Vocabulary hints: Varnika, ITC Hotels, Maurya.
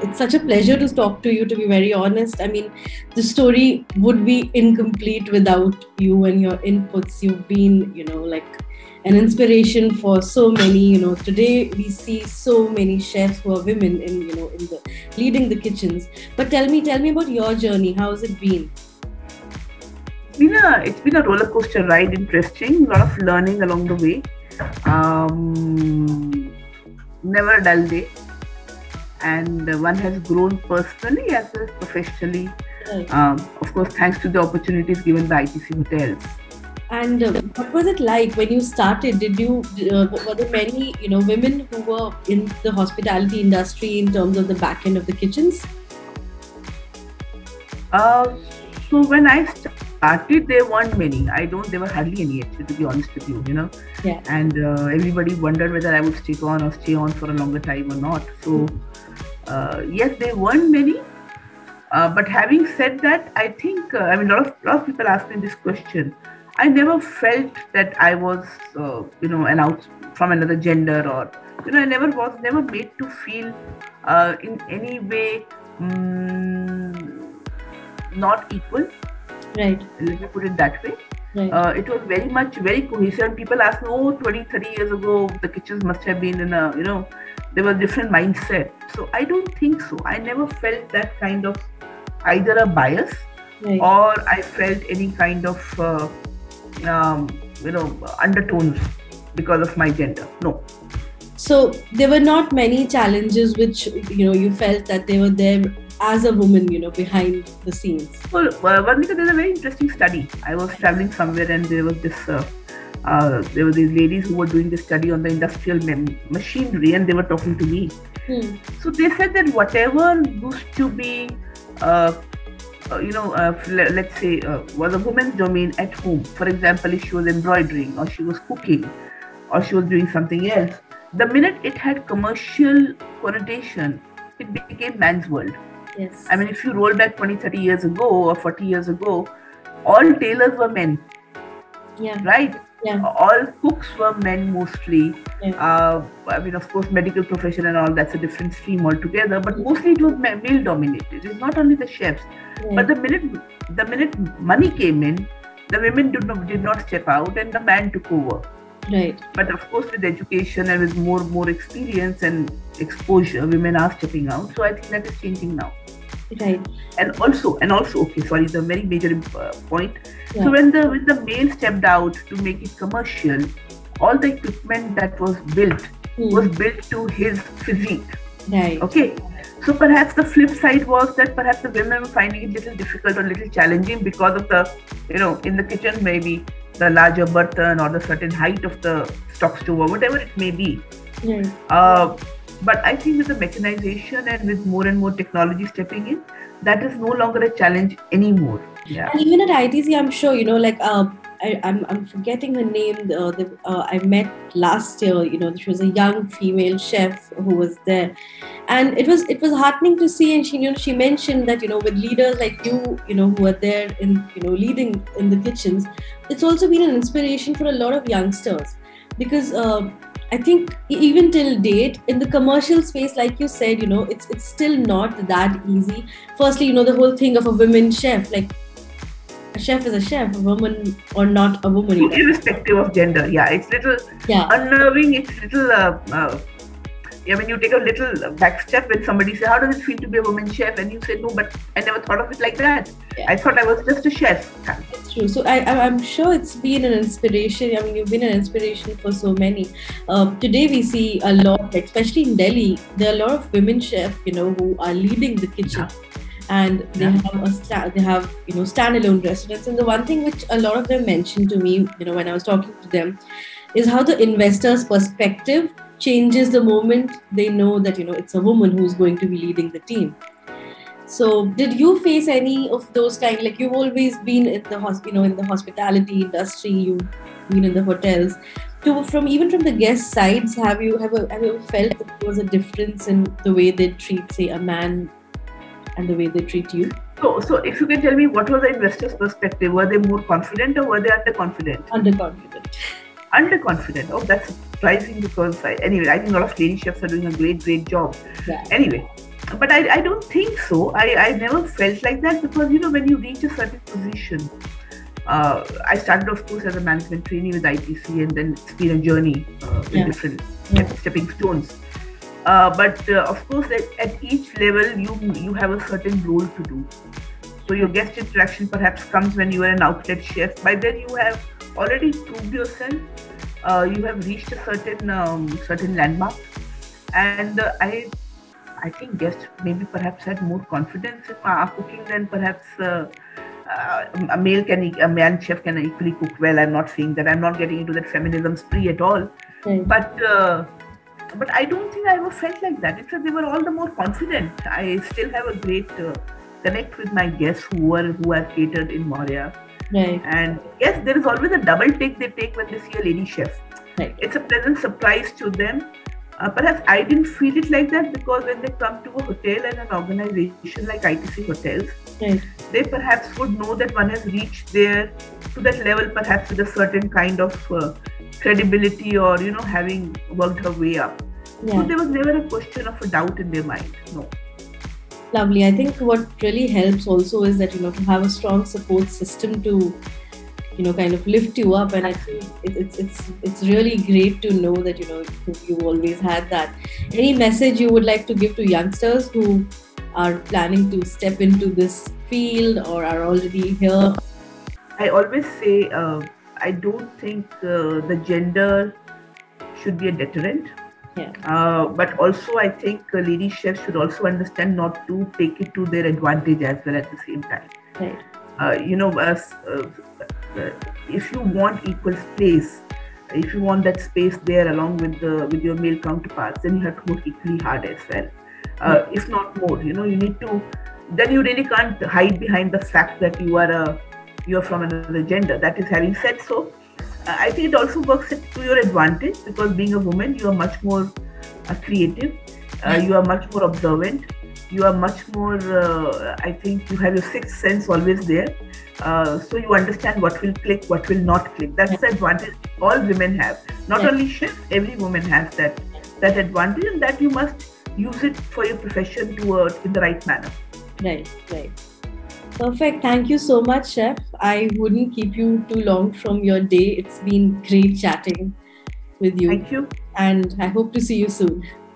It's such a pleasure to talk to you, to be very honest. I mean, the story would be incomplete without you and your inputs. You've been, like an inspiration for so many. Today we see so many chefs who are women in, in the leading the kitchens. But tell me about your journey. How has it been? It's been a roller coaster ride. Interesting, a lot of learning along the way. Never a dull day. And one has grown personally as well as professionally. Right. Of course, thanks to the opportunities given by ITC Hotels. And what was it like when you started? Were there many, women who were in the hospitality industry in terms of the back end of the kitchens? So when I started, there weren't many. There were hardly any, actually, to be honest with you, Yeah. And everybody wondered whether I would stay on for a longer time or not. So. Yes, there weren't many, but having said that, I think, a lot of people ask me this question. I never felt that I was, from another gender or, I never was made to feel in any way not equal. Right. Let me put it that way. Right. It was very cohesive. People ask me, 20, 30 years ago, the kitchens must have been in a, there was a different mindset. So I don't think so. I never felt that kind of either a bias, right, or I felt any kind of, undertones because of my gender. No. So there were not many challenges which, you felt that they were there as a woman, behind the scenes. Well, Varnika, there's a very interesting study. I was traveling somewhere and there was this... there were these ladies who were doing the study on the industrial machinery, and they were talking to me. So they said that whatever used to be, let's say, was a woman's domain at home. For example, if she was embroidering, or she was cooking, or she was doing something else, the minute it had commercial connotation, it became man's world. Yes. I mean, if you roll back 20, 30 years ago, or 40 years ago, all tailors were men. Yeah. Right? Yeah. All cooks were men mostly. Yeah. Of course, medical profession and all, that's a different stream altogether. But mostly it was male dominated. It's not only the chefs. Yeah. But the minute money came in, the women did not step out and the man took over. Right. But of course, with education and with more experience and exposure, women are stepping out. So I think that is changing now. Right. And also, okay, sorry, the very major point. Yeah. So when the male stepped out to make it commercial, all the equipment that was built was built to his physique. Right. Okay. So perhaps the flip side was that perhaps the women were finding it little difficult or little challenging because of the, in the kitchen maybe the larger burden or the certain height of the stock stove or whatever it may be. Right. But I think with the mechanization and with more and more technology stepping in, that is no longer a challenge anymore. Yeah. And even at ITC, I'm sure, I'm forgetting her name. I met last year, she was a young female chef who was there. And it was heartening to see. And she mentioned that, with leaders like you, who are there in, leading in the kitchens, it's also been an inspiration for a lot of youngsters. Because... I think even till date in the commercial space, like you said, it's still not that easy. Firstly, the whole thing of a woman chef, like a chef is a chef, a woman or not a woman. Irrespective of gender, yeah, it's little unnerving. It's little, when you take a little back step when somebody says, how does it feel to be a woman chef? And you say, no, but I never thought of it like that. Yeah. I thought I was just a chef. That's true. So I'm sure it's been an inspiration. I mean, you've been an inspiration for so many. Today we see a lot, especially in Delhi, there are a lot of women chefs, who are leading the kitchen. Yeah. And they have standalone restaurants. And the one thing which a lot of them mentioned to me, when I was talking to them, is how the investor's perspective changes the moment they know that, it's a woman who's going to be leading the team. So did you face any of those kind, like you've always been in the in the hospitality industry, you've been in the hotels, from the guest sides, have you felt that there was a difference in the way they treat, say, a man and the way they treat you? So if you can tell me, what was the investor's perspective? Were they more confident or were they underconfident? Underconfident. Oh, that's surprising because I think a lot of lady chefs are doing a great job. Yeah. Anyway, But I don't think so. I never felt like that, because, you know, when you reach a certain position, I started, of course, as a management trainee with ITC, and then it's been a journey with different stepping stones. But of course, at each level, you have a certain role to do. So your guest interaction perhaps comes when you are an outlet chef. By then, you have already proved yourself. You have reached a certain landmark, and I think guests maybe perhaps had more confidence in our cooking than perhaps a male chef can equally cook well. I'm not saying that. I'm not getting into that feminism spree at all. Mm. But I don't think I ever felt like that. It's that they were all the more confident. I still have a great connect with my guests who are catered in Maurya. Right. And yes, there is always a double take they take when they see a lady chef. Right. It's a pleasant surprise to them. Perhaps I didn't feel it like that, because when they come to a hotel and an organization like ITC Hotels, right, they perhaps would know that one has reached there to that level, perhaps with a certain kind of credibility, or, you know, having worked her way up. Yeah. So there was never a question of a doubt in their mind. No. Lovely. I think what really helps also is that, you know, to have a strong support system to, you know, kind of lift you up, and I think it's really great to know that, you know, you always had that. Any message you would like to give to youngsters who are planning to step into this field or are already here? I always say I don't think the gender should be a deterrent. Yeah. But also I think lady chefs should also understand not to take it to their advantage as well at the same time. Right. You know, if you want equal space, if you want that space there along with your male counterparts, then you have to work equally hard as well, if not more. You know, you need to. Then you really can't hide behind the fact that you are from another gender. That is, having said so, I think it also works to your advantage, because being a woman, you are much more creative. You are much more observant. You are much more, I think you have your sixth sense always there. So you understand what will click, what will not click. That's the advantage all women have. Not only chefs, every woman has that advantage, and that you must use it for your profession in the right manner. Right, right. Perfect. Thank you so much, Chef. I wouldn't keep you too long from your day. It's been great chatting with you. Thank you. And I hope to see you soon.